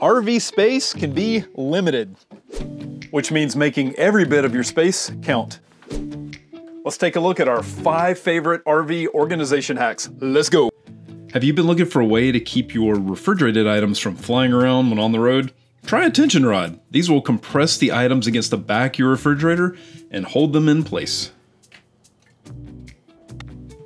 RV space can be limited, which means making every bit of your space count. Let's take a look at our 5 favorite RV organization hacks. Let's go. Have you been looking for a way to keep your refrigerated items from flying around when on the road? Try a tension rod. These will compress the items against the back of your refrigerator and hold them in place.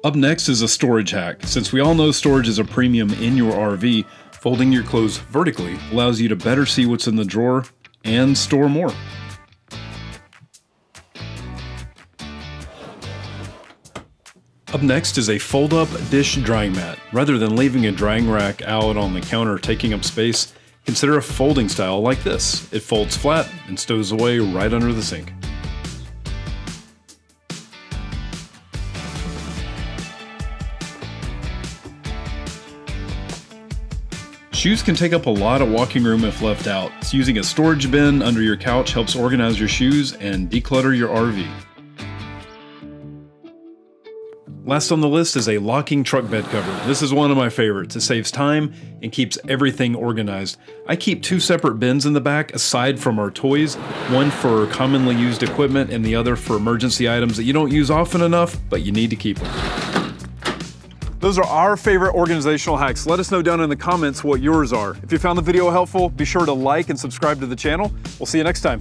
Up next is a storage hack. Since we all know storage is a premium in your RV, folding your clothes vertically allows you to better see what's in the drawer and store more. Up next is a fold-up dish drying mat. Rather than leaving a drying rack out on the counter taking up space, consider a folding style like this. It folds flat and stows away right under the sink. Shoes can take up a lot of walking room if left out, so using a storage bin under your couch helps organize your shoes and declutter your RV. Last on the list is a locking truck bed cover. This is one of my favorites. It saves time and keeps everything organized. I keep 2 separate bins in the back aside from our toys, one for commonly used equipment and the other for emergency items that you don't use often enough, but you need to keep them. Those are our favorite organizational hacks. Let us know down in the comments what yours are. If you found the video helpful, be sure to like and subscribe to the channel. We'll see you next time.